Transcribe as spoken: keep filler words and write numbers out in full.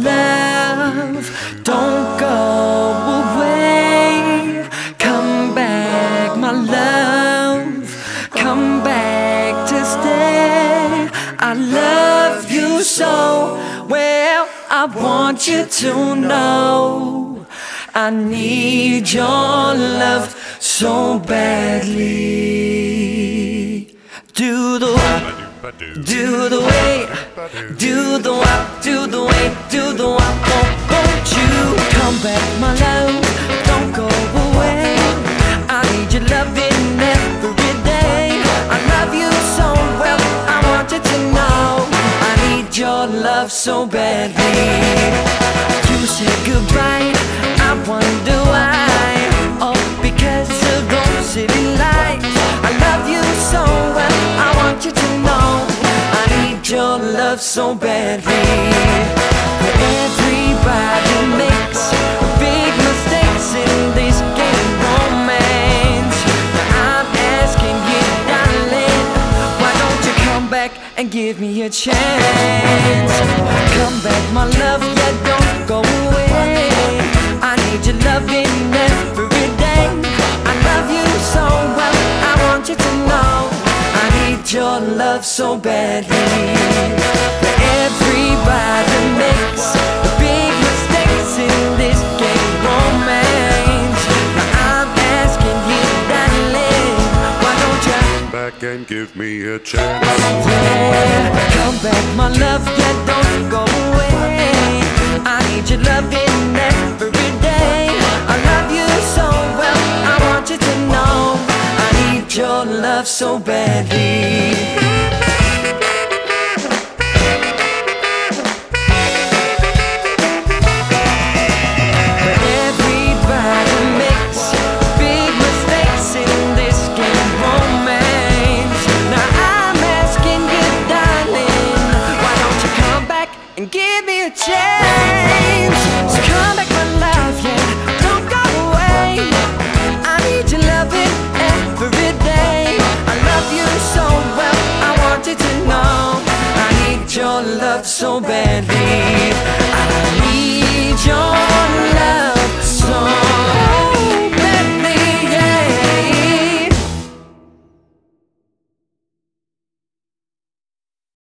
love, don't go away. Come back, my love, come back to stay. I love you so well, I want you to know I need your love so badly. Do the wop, do the way, do the wop, do the way, do the wop. Won't, won't you come back, my love? Don't go away. I need your loving every day. I love you so well, I want you to know I need your love so badly. You said goodbye, I wonder why. Oh, because of those city lights. I love you so well, I want you to know I need your love so badly. Everybody makes big mistakes in this game, romance. Now I'm asking you, darling, why don't you come back and give me a chance? Come back, my love, yeah, don't go away. I need your loving every day. I love you so well, I want you to know I need your love so badly. Everybody makes big mistakes in this game, romance. Now I'm asking you, darling, why don't you come back and give me a chance? Yeah, come back, my love, yeah, don't go away. I need your loving every day. I love you so well, I want you to know I need your love so badly.